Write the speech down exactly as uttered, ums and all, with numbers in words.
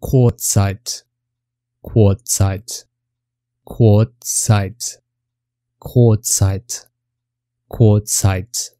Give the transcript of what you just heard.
Quartzite, quartzite, quartzite, quartzite, quartzite.